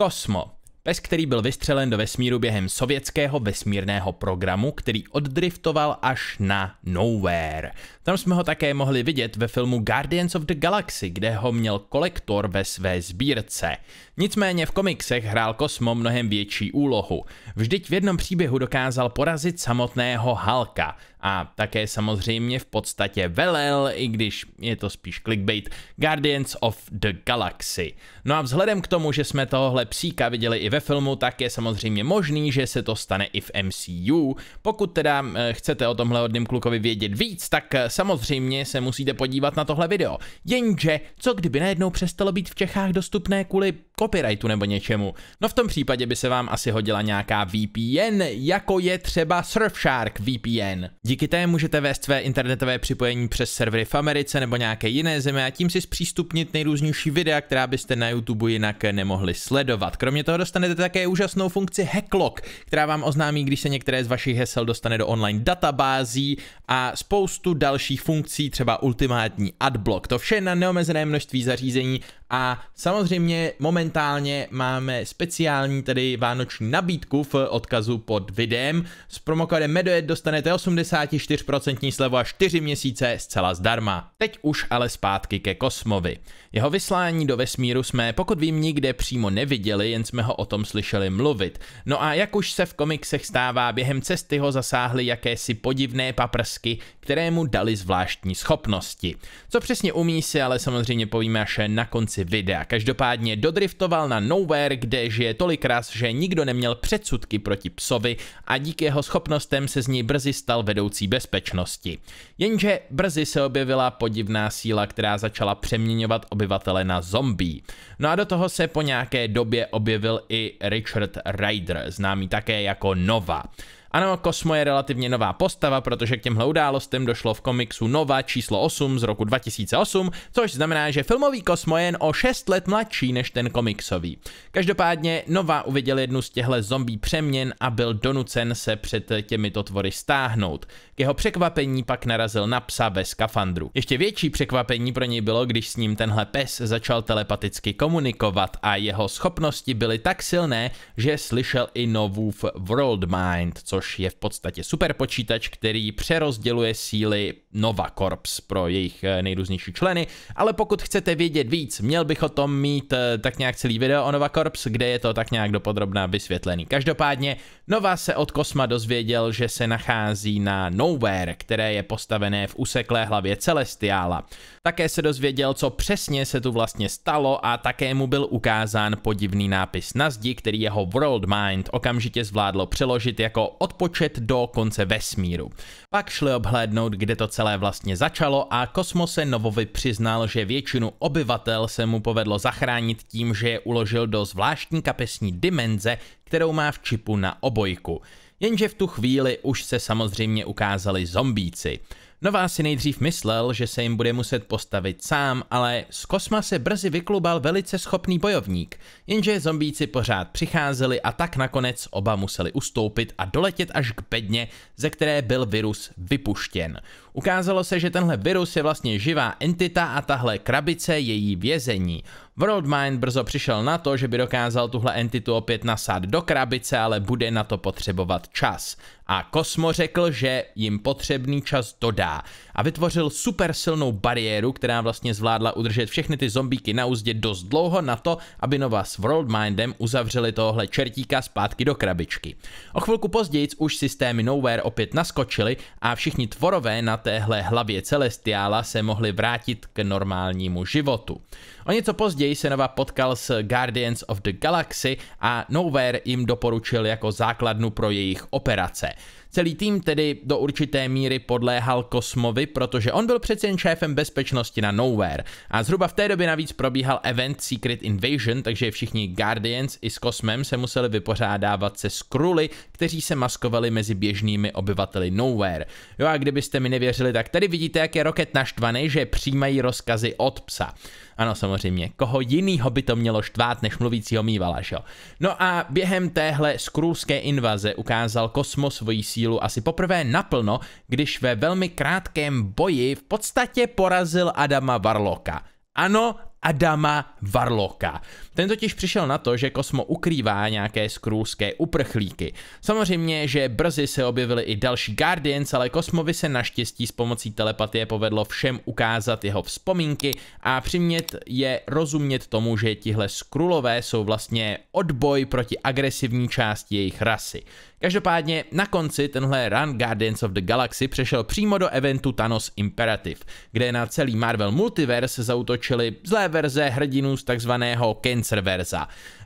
Kosmo. Pes, který byl vystřelen do vesmíru během sovětského vesmírného programu, který oddriftoval až na Nowhere. Tam jsme ho také mohli vidět ve filmu Guardians of the Galaxy, kde ho měl kolektor ve své sbírce. Nicméně v komiksech hrál Kosmo mnohem větší úlohu. Vždyť v jednom příběhu dokázal porazit samotného Hulka. A také samozřejmě v podstatě velel, i když je to spíš clickbait, Guardians of the Galaxy. No a vzhledem k tomu, že jsme tohle psíka viděli i ve filmu, tak je samozřejmě možný, že se to stane i v MCU. Pokud teda chcete o tomhle hodným klukovi vědět víc, tak samozřejmě se musíte podívat na tohle video. Jenže, co kdyby najednou přestalo být v Čechách dostupné kvůli copyrightu nebo něčemu? No v tom případě by se vám asi hodila nějaká VPN, jako je třeba Surfshark VPN. Díky té můžete vést své internetové připojení přes servery v Americe nebo nějaké jiné zemi a tím si zpřístupnit nejrůznější videa, která byste na YouTube jinak nemohli sledovat. Kromě toho dostanete také úžasnou funkci Hacklock, která vám oznámí, když se některé z vašich hesel dostane do online databází, a spoustu dalších funkcí, třeba ultimátní AdBlock. To vše na neomezené množství zařízení a samozřejmě momentálně máme speciální, tedy vánoční nabídku v odkazu pod videem. S promokodem MEDOJED dostanete 84% slevu a 4 měsíce zcela zdarma. Teď už ale zpátky ke Kosmovi. Jeho vyslání do vesmíru jsme, pokud vím, nikde přímo neviděli, jen jsme ho o tom slyšeli mluvit. No a jak už se v komiksech stává, během cesty ho zasáhly jakési podivné paprsky, které mu dali zvláštní schopnosti. Co přesně umí, si ale samozřejmě povíme až na konci videa. Každopádně dodriftoval na Nowhere, kde žije tolik ras, že nikdo neměl předsudky proti psovi a díky jeho schopnostem se z něj brzy stal vedoucí bezpečnosti. Jenže brzy se objevila podivná síla, která začala přeměňovat obyvatele na zombie. No a do toho se po nějaké době objevil i Richard Rider, známý také jako Nova. Ano, Kosmo je relativně nová postava, protože k těmhle událostem došlo v komiksu Nova číslo 8 z roku 2008, což znamená, že filmový Kosmo je jen o 6 let mladší než ten komiksový. Každopádně Nova uviděl jednu z těchto zombí přeměn a byl donucen se před těmito tvory stáhnout. K jeho překvapení pak narazil na psa ve skafandru. Ještě větší překvapení pro něj bylo, když s ním tenhle pes začal telepaticky komunikovat a jeho schopnosti byly tak silné, že slyšel i Novův Worldmind, což je v podstatě superpočítač, který přerozděluje síly Nova Corps pro jejich nejrůznější členy, ale pokud chcete vědět víc, měl bych o tom mít tak nějak celý video o Nova Corps, kde je to tak nějak dopodrobná vysvětlený. Každopádně Nova se od Kosma dozvěděl, že se nachází na Nowhere, které je postavené v useklé hlavě Celestiála. Také se dozvěděl, co přesně se tu vlastně stalo, a také mu byl ukázán podivný nápis na zdi, který jeho Worldmind okamžitě zvládlo přeložit jako odpočet do konce vesmíru. Pak šli obhlédnout, kde to celé vlastně začalo, a Kosmo se Novovi přiznal, že většinu obyvatel se mu povedlo zachránit tím, že je uložil do zvláštní kapesní dimenze, kterou má v čipu na obojku. Jenže v tu chvíli už se samozřejmě ukázali zombíci. Nova si nejdřív myslel, že se jim bude muset postavit sám, ale z Kosma se brzy vyklubal velice schopný bojovník. Jenže zombíci pořád přicházeli, a tak nakonec oba museli ustoupit a doletět až k bedně, ze které byl virus vypuštěn. Ukázalo se, že tenhle virus je vlastně živá entita a tahle krabice její vězení. Worldmind brzo přišel na to, že by dokázal tuhle entitu opět nasát do krabice, ale bude na to potřebovat čas. A Kosmo řekl, že jim potřebný čas dodá, a vytvořil super silnou bariéru, která vlastně zvládla udržet všechny ty zombíky na uzdě dost dlouho na to, aby Nova s Worldmindem uzavřeli tohle čertíka zpátky do krabičky. O chvilku později už systémy Nowhere opět naskočily a všichni tvorové na téhle hlavě Celestiála se mohli vrátit k normálnímu životu. O něco později se Nova potkal s Guardians of the Galaxy a Nowhere jim doporučil jako základnu pro jejich operace. Celý tým tedy do určité míry podléhal Kosmovi, protože on byl přece jen šéfem bezpečnosti na Nowhere. A zhruba v té době navíc probíhal event Secret Invasion, takže všichni Guardians i s Kosmem se museli vypořádávat se Skruly, kteří se maskovali mezi běžnými obyvateli Nowhere. Jo, a kdybyste mi nevěřili, tak tady vidíte, jak je Rocket naštvaný, že přijímají rozkazy od psa. Ano, samozřejmě, koho jinýho by to mělo štvát než mluvícího mývala, že jo? No a během téhle skrůlské invaze ukázal Kosmo svoji sílu asi poprvé naplno, když ve velmi krátkém boji v podstatě porazil Adama Warlocka. Ano, Adama Warlocka. Ten totiž přišel na to, že kosmo ukrývá nějaké skrůlské uprchlíky. Samozřejmě, že brzy se objevili i další Guardians, ale Kosmovi se naštěstí s pomocí telepatie povedlo všem ukázat jeho vzpomínky a přimět je rozumět tomu, že tihle skrulové jsou vlastně odboj proti agresivní části jejich rasy. Každopádně na konci tenhle run Guardians of the Galaxy přešel přímo do eventu Thanos Imperative, kde na celý Marvel Multiverse zaútočili zlé verze hrdinů z takzvaného Cancerverse.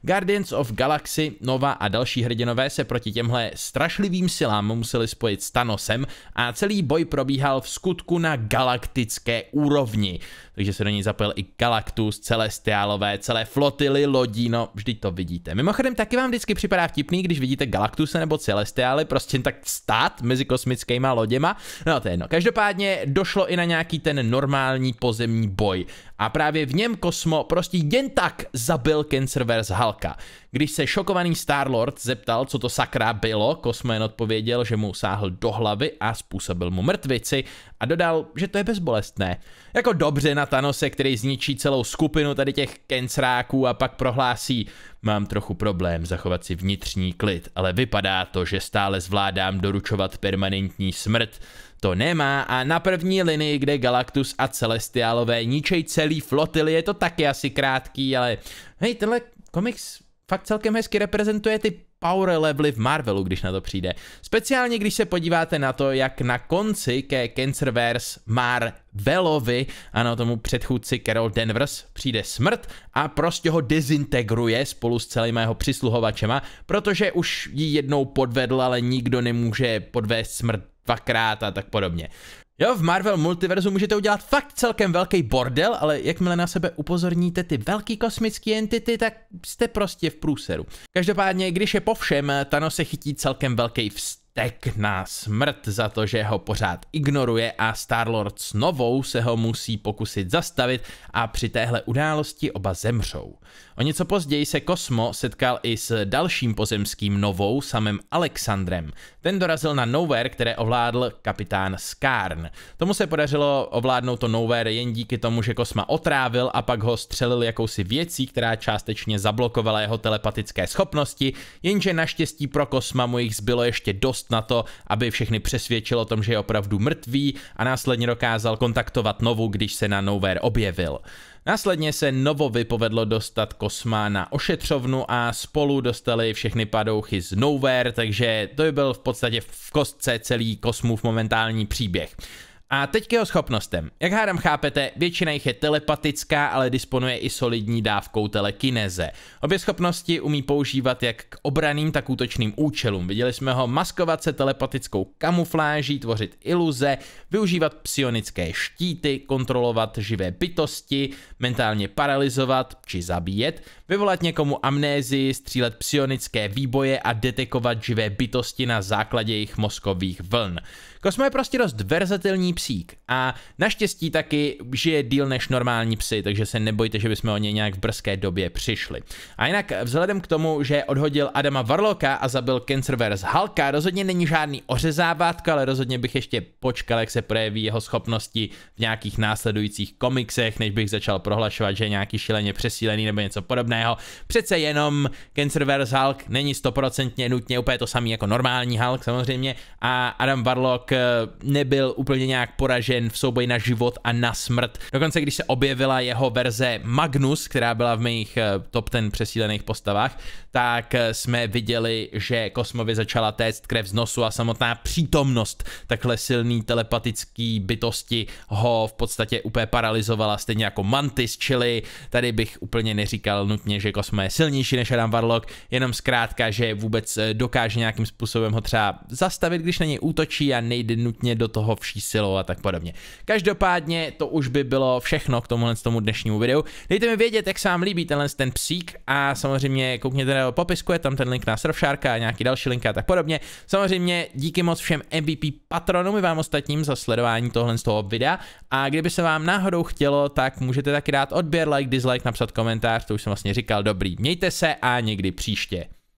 Guardians of Galaxy, Nova a další hrdinové se proti těmhle strašlivým silám museli spojit s Thanosem a celý boj probíhal v skutku na galaktické úrovni. Takže se do něj zapojil i Galactus, Celestialové, celé flotily lodí, no vždyť to vidíte. Mimochodem taky vám vždycky připadá vtipný, když vidíte Galactuse nebo Celestiály prostě tak stát mezi kosmickýma loděma, no to je jedno. Každopádně došlo i na nějaký ten normální pozemní boj a právě v něm Kosmo prostě jen tak zabil Cancerverse Hulka. Když se šokovaný Star-Lord zeptal, co to sakra bylo, Kosmo jen odpověděl, že mu sáhl do hlavy a způsobil mu mrtvici a dodal, že to je bezbolestné. Jako dobře na Thanose, který zničí celou skupinu tady těch kencráků a pak prohlásí, mám trochu problém zachovat si vnitřní klid, ale vypadá to, že stále zvládám doručovat permanentní smrt. To nemá a na první linii, kde Galactus a Celestiálové ničej celý flotily, je to taky asi krátký, ale hej, tenhle komiks fakt celkem hezky reprezentuje ty power levely v Marvelu, když na to přijde. Speciálně, když se podíváte na to, jak na konci ke Cancerverse Marvelovi, ano, tomu předchůdci Carol Danvers, přijde smrt a prostě ho dezintegruje spolu s celýma jeho přisluhovačema, protože už ji jednou podvedl, ale nikdo nemůže podvést smrt dvakrát a tak podobně. Jo, v Marvel Multiverzu můžete udělat fakt celkem velký bordel, ale jakmile na sebe upozorníte ty velký kosmické entity, tak jste prostě v průseru. Každopádně, když je po všem, Thanos se chytí celkem velký vztek na smrt za to, že ho pořád ignoruje a Star-Lord s Novou se ho musí pokusit zastavit a při téhle události oba zemřou. O něco později se Kosmo setkal i s dalším pozemským Novou, samým Alexandrem. Ten dorazil na Nowhere, které ovládl kapitán Skarn. Tomu se podařilo ovládnout to Nowhere jen díky tomu, že Kosma otrávil a pak ho střelil jakousi věcí, která částečně zablokovala jeho telepatické schopnosti, jenže naštěstí pro Kosma mu jich zbylo ještě dost na to, aby všechny přesvědčilo o tom, že je opravdu mrtvý a následně dokázal kontaktovat Novu, když se na Nowhere objevil. Následně se Novovi povedlo dostat Kosma na ošetřovnu a spolu dostali všechny padouchy z Nowhere, takže to by byl v podstatě v kostce celý Kosmův momentální příběh. A teď k jeho schopnostem. Jak hádám chápete, většina jich je telepatická, ale disponuje i solidní dávkou telekineze. Obě schopnosti umí používat jak k obraným, tak útočným účelům. Viděli jsme ho maskovat se telepatickou kamufláží, tvořit iluze, využívat psionické štíty, kontrolovat živé bytosti, mentálně paralyzovat či zabíjet, vyvolat někomu amnézii, střílet psionické výboje a detekovat živé bytosti na základě jejich mozkových vln. Kosmo je prostě dost verzatilní psík a naštěstí taky žije díl než normální psy, takže se nebojte, že bychom o něj nějak v brzké době přišli. A jinak vzhledem k tomu, že odhodil Adama Warlocka a zabil Cancerverse Hulka, rozhodně není žádný ořezávátko, ale rozhodně bych ještě počkal, jak se projeví jeho schopnosti v nějakých následujících komiksech, než bych začal prohlašovat, že je nějaký šileně přesílený nebo něco podobného. Přece jenom Cancerverse Hulk není stoprocentně nutně úplně to samý jako normální Hulk samozřejmě a Adam Warlock nebyl úplně nějak poražen v souboji na život a na smrt. Dokonce když se objevila jeho verze Magnus, která byla v mých top 10 přesílených postavách, tak jsme viděli, že Kosmovi začala téct krev z nosu a samotná přítomnost takhle silný telepatický bytosti ho v podstatě úplně paralizovala, stejně jako Mantis, čili tady bych úplně neříkal nutně, že Kosmo je silnější než Adam Warlock, jenom zkrátka, že vůbec dokáže nějakým způsobem ho třeba zastavit, když na něj útočí a nejde nutně do toho vší silou a tak podobně. Každopádně to už by bylo všechno k tomu dnešnímu videu. Dejte mi vědět, jak se vám líbí ten psík a samozřejmě koukněte na popisku, je tam ten link na Surfsharka a nějaký další link a tak podobně. Samozřejmě díky moc všem MVP patronům i vám ostatním za sledování tohle z toho videa a kdyby se vám náhodou chtělo, tak můžete taky dát odběr, like, dislike, napsat komentář, to už jsem vlastně říkal, dobrý, mějte se a někdy příště.